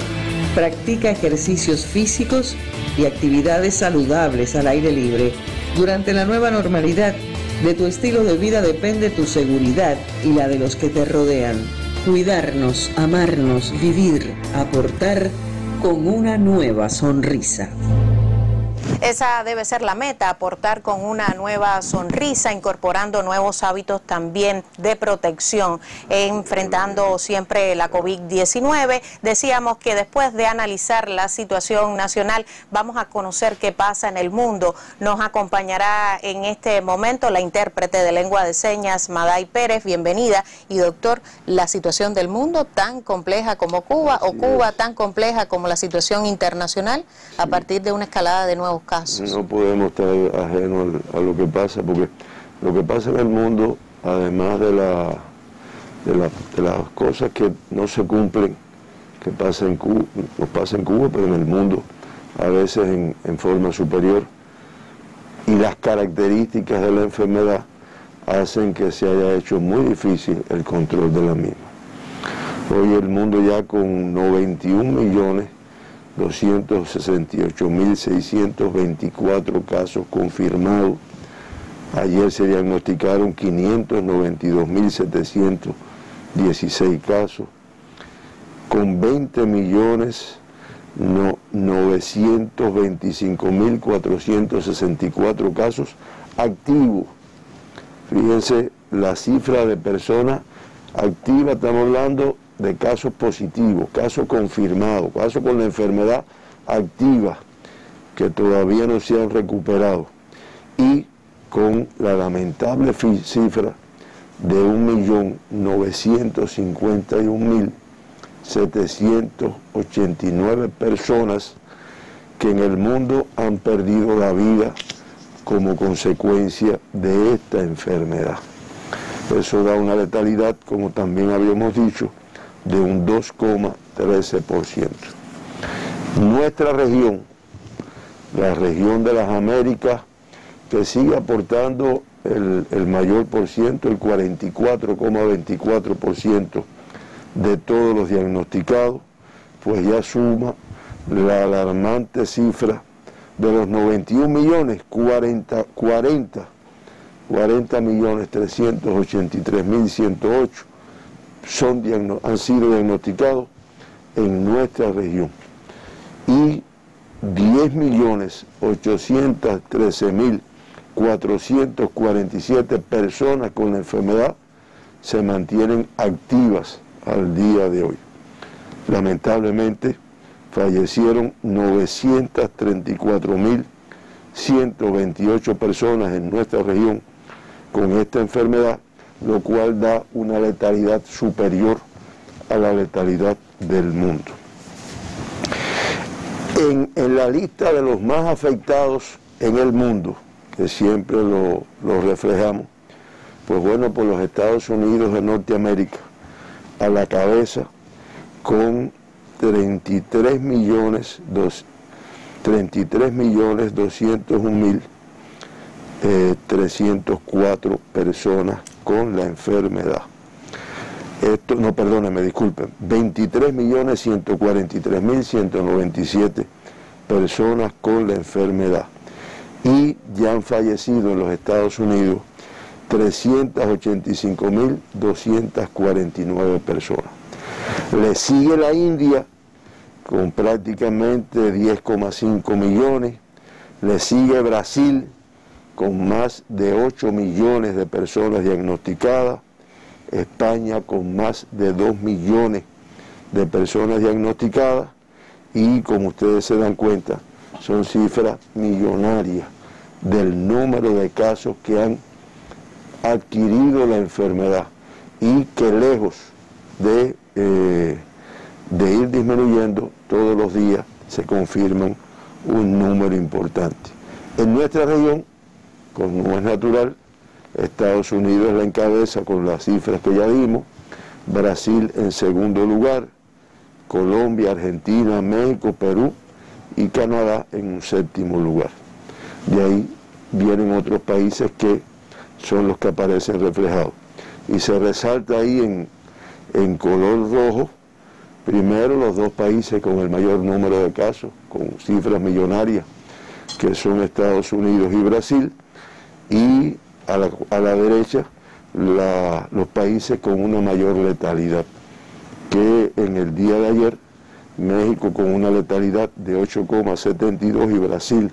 Practica ejercicios físicos y actividades saludables al aire libre. Durante la nueva normalidad, de tu estilo de vida depende tu seguridad y la de los que te rodean. Cuidarnos, amarnos, vivir, aportar con una nueva sonrisa. Esa debe ser la meta, aportar con una nueva sonrisa, incorporando nuevos hábitos también de protección, enfrentando siempre la COVID diecinueve. Decíamos que después de analizar la situación nacional, vamos a conocer qué pasa en el mundo. Nos acompañará en este momento la intérprete de lengua de señas, Maday Pérez. Bienvenida. Y doctor, la situación del mundo tan compleja como Cuba, o Cuba tan compleja como la situación internacional, a partir de una escalada de nuevos casos. No podemos estar ajenos a lo que pasa, porque lo que pasa en el mundo, además de, la, de, la, de las cosas que no se cumplen, que pasa en Cuba, nos pasa en Cuba, pero en el mundo, a veces en, en forma superior, y las características de la enfermedad hacen que se haya hecho muy difícil el control de la misma. Hoy el mundo ya con noventa y un millones doscientos sesenta y ocho mil seiscientos veinticuatro casos confirmados. Ayer se diagnosticaron quinientos noventa y dos mil setecientos dieciséis casos, con veinte millones novecientos veinticinco mil cuatrocientos sesenta y cuatro casos activos. Fíjense la cifra de personas activas, estamos hablando de casos positivos, casos confirmados, casos con la enfermedad activa que todavía no se han recuperado, y con la lamentable cifra de un millón novecientos cincuenta y un mil setecientos ochenta y nueve personas que en el mundo han perdido la vida como consecuencia de esta enfermedad. Eso da una letalidad, como también habíamos dicho, de un dos coma trece por ciento. Nuestra región, la región de las Américas, que sigue aportando el, el mayor por ciento, el cuarenta y cuatro coma veinticuatro por ciento de todos los diagnosticados, pues ya suma la alarmante cifra de los noventa y un millones, cuarenta millones trescientos ochenta y tres mil ciento ocho son, han sido diagnosticados en nuestra región, y diez millones ochocientos trece mil cuatrocientos cuarenta y siete personas con la enfermedad se mantienen activas al día de hoy. Lamentablemente fallecieron novecientos treinta y cuatro mil ciento veintiocho personas en nuestra región con esta enfermedad, lo cual da una letalidad superior a la letalidad del mundo. En, en la lista de los más afectados en el mundo, que siempre lo, lo reflejamos, pues bueno, por los Estados Unidos de Norteamérica, a la cabeza con treinta y tres millones doscientos un mil trescientos cuatro personas con la enfermedad. Esto, no, perdónenme, disculpen, veintitrés millones ciento cuarenta y tres mil ciento noventa y siete personas con la enfermedad. Y ya han fallecido en los Estados Unidos trescientos ochenta y cinco mil doscientos cuarenta y nueve personas. Le sigue la India con prácticamente diez coma cinco millones, le sigue Brasil con más de ocho millones de personas diagnosticadas, España con más de dos millones de personas diagnosticadas, y como ustedes se dan cuenta, son cifras millonarias del número de casos que han adquirido la enfermedad, y que lejos de, eh, de ir disminuyendo, todos los días se confirman un número importante. En nuestra región, como es natural, Estados Unidos la encabeza con las cifras que ya dimos, Brasil en segundo lugar, Colombia, Argentina, México, Perú y Canadá en un séptimo lugar. De ahí vienen otros países que son los que aparecen reflejados. Y se resalta ahí en, en color rojo, primero los dos países con el mayor número de casos, con cifras millonarias, que son Estados Unidos y Brasil, y a la, a la derecha la, los países con una mayor letalidad, que en el día de ayer, México con una letalidad de ocho coma setenta y dos y Brasil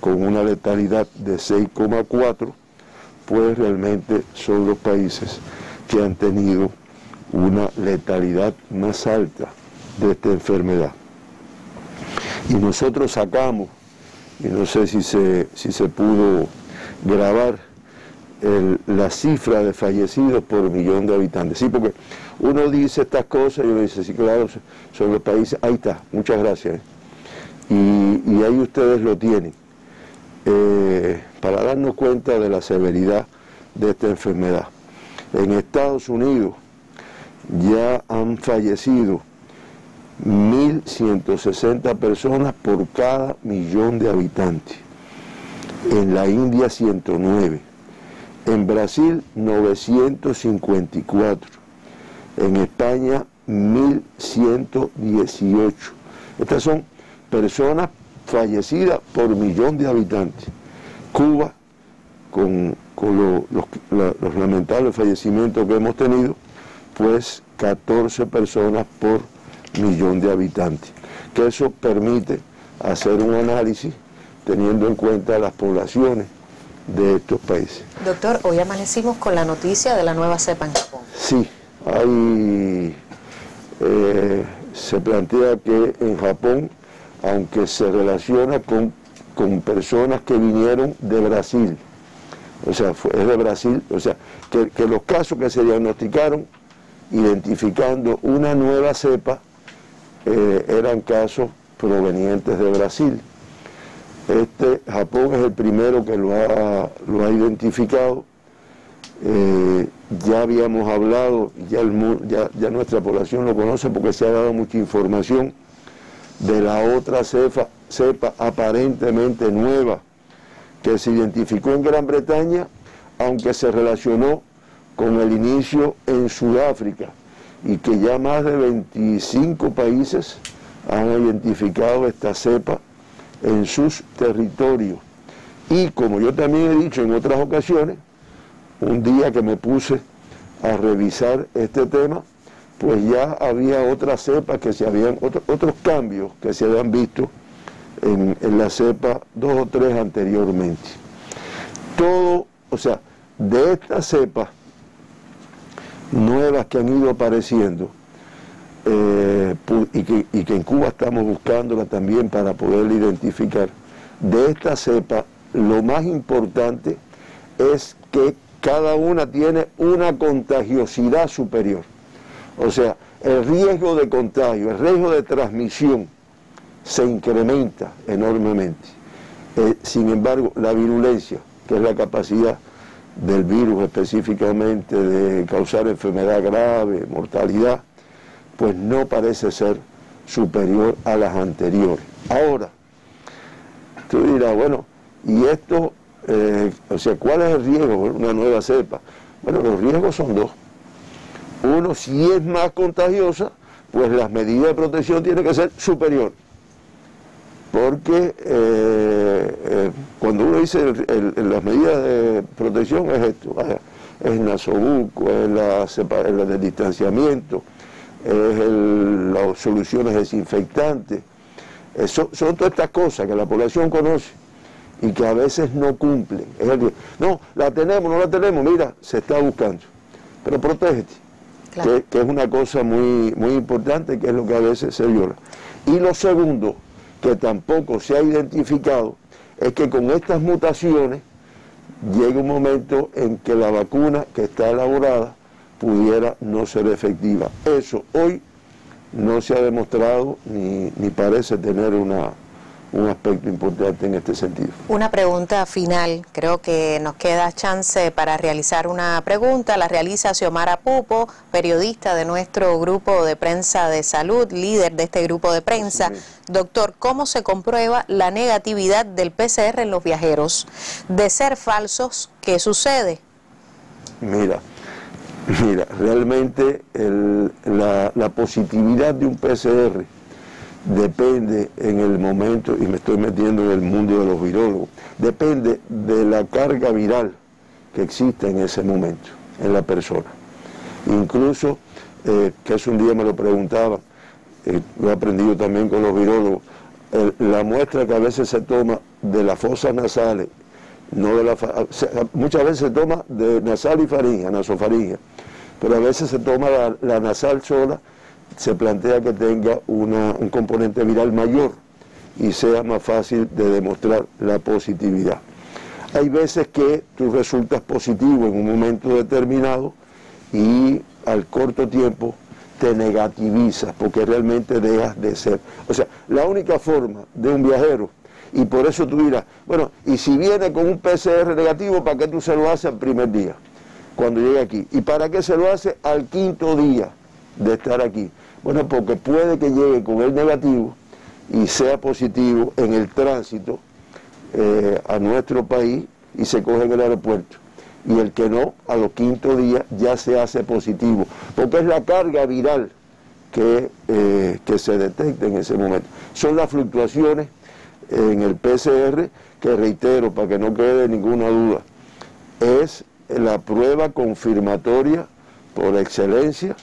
con una letalidad de seis coma cuatro, pues realmente son los países que han tenido una letalidad más alta de esta enfermedad. Y nosotros sacamos, y no sé si se, si se pudo grabar, el, la cifra de fallecidos por millón de habitantes. Sí, porque uno dice estas cosas y uno dice, sí, claro, son los países, ahí está, muchas gracias. ¿eh? Y, y ahí ustedes lo tienen, eh, para darnos cuenta de la severidad de esta enfermedad. En Estados Unidos ya han fallecido mil ciento sesenta personas por cada millón de habitantes. En la India, ciento nueve. En Brasil, novecientos cincuenta y cuatro. En España, mil ciento dieciocho. Estas son personas fallecidas por millón de habitantes. Cuba, con, con lo, los, la, los lamentables fallecimientos que hemos tenido, pues catorce personas por millón de habitantes. Que eso permite hacer un análisis teniendo en cuenta las poblaciones de estos países. Doctor, hoy amanecimos con la noticia de la nueva cepa en Japón. Sí, hay, eh, se plantea que en Japón, aunque se relaciona con, con personas que vinieron de Brasil, o sea, fue, es de Brasil, o sea, que, que los casos que se diagnosticaron identificando una nueva cepa eh, eran casos provenientes de Brasil. Este, Japón es el primero que lo ha, lo ha identificado. Eh, ya habíamos hablado, ya, el, ya, ya nuestra población lo conoce porque se ha dado mucha información de la otra cepa, cepa aparentemente nueva que se identificó en Gran Bretaña, aunque se relacionó con el inicio en Sudáfrica, y que ya más de veinticinco países han identificado esta cepa en sus territorios. Y como yo también he dicho en otras ocasiones, un día que me puse a revisar este tema, pues ya había otras cepas que se habían, otro, otros cambios que se habían visto en, en la cepa dos o tres anteriormente. Todo, o sea, de estas cepas nuevas que han ido apareciendo, Eh, y, que, y que en Cuba estamos buscándola también para poderla identificar, de esta cepa lo más importante es que cada una tiene una contagiosidad superior, o sea, el riesgo de contagio, el riesgo de transmisión se incrementa enormemente. Eh, sin embargo, la virulencia, que es la capacidad del virus específicamente de causar enfermedad grave, mortalidad, pues no parece ser superior a las anteriores. Ahora, tú dirás, bueno, ¿y esto, eh, o sea, cuál es el riesgo de una nueva cepa? Bueno, los riesgos son dos. Uno, si es más contagiosa, pues las medidas de protección tienen que ser superiores. Porque eh, eh, cuando uno dice el, el, las medidas de protección es esto, vaya, es el nasobuco, es la cepa, es la del distanciamiento, es el, las soluciones desinfectantes, eso, son todas estas cosas que la población conoce y que a veces no cumplen. Es el, no, la tenemos, no la tenemos, mira, se está buscando, pero protégete, claro. que, que es una cosa muy, muy importante, que es lo que a veces se viola. Y lo segundo, que tampoco se ha identificado, es que con estas mutaciones llega un momento en que la vacuna que está elaborada pudiera no ser efectiva. Eso hoy no se ha demostrado ni, ni parece tener una, un aspecto importante en este sentido. Una pregunta final, creo que nos queda chance para realizar una pregunta, la realiza Xiomara Pupo, periodista de nuestro grupo de prensa de salud, líder de este grupo de prensa. Sí. Doctor, ¿cómo se comprueba la negatividad del P C R en los viajeros? De ser falsos, ¿qué sucede? Mira, Mira, realmente el, la, la positividad de un P C R depende en el momento, y me estoy metiendo en el mundo de los virólogos, depende de la carga viral que existe en ese momento, en la persona. Incluso, eh, que hace un día me lo preguntaban, eh, lo he aprendido también con los virólogos, el, la muestra que a veces se toma de las fosas nasales, no de la, muchas veces se toma de nasal y faringe, nasofaringe, pero a veces se toma la, la nasal sola, se plantea que tenga una, un componente viral mayor y sea más fácil de demostrar la positividad. Hay veces que tú resultas positivo en un momento determinado y al corto tiempo te negativizas porque realmente dejas de ser. O sea, la única forma de un viajero, y por eso tú dirás, bueno, y si viene con un P C R negativo, ¿para qué tú se lo haces el primer día, cuando llegue aquí? ¿Y para qué se lo hace al quinto día de estar aquí? Bueno, porque puede que llegue con el negativo y sea positivo en el tránsito eh, a nuestro país y se coge en el aeropuerto. Y el que no, a los quinto días ya se hace positivo, porque es la carga viral que, eh, que se detecte en ese momento. Son las fluctuaciones en el P C R que, reitero, para que no quede ninguna duda, es la prueba confirmatoria por excelencia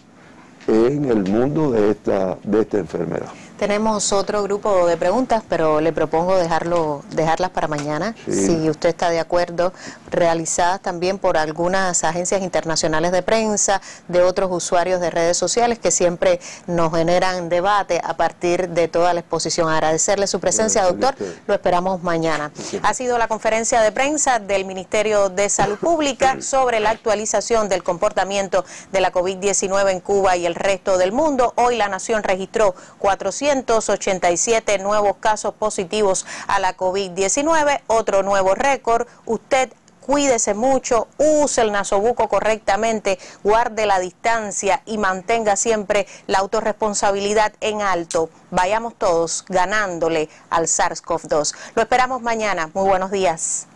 en el mundo de esta, de esta enfermedad. Tenemos otro grupo de preguntas, pero le propongo dejarlo, dejarlas para mañana, sí. Si usted está de acuerdo, realizadas también por algunas agencias internacionales de prensa, de otros usuarios de redes sociales que siempre nos generan debate a partir de toda la exposición. Agradecerle su presencia, doctor, lo esperamos mañana. Ha sido la conferencia de prensa del Ministerio de Salud Pública sobre la actualización del comportamiento de la COVID diecinueve en Cuba y el resto del mundo. Hoy la nación registró cuatrocientos ochenta y siete nuevos casos positivos a la COVID diecinueve, otro nuevo récord. Usted cuídese mucho, use el nasobuco correctamente, guarde la distancia y mantenga siempre la autorresponsabilidad en alto. Vayamos todos ganándole al SARS CoV dos. Lo esperamos mañana. Muy buenos días.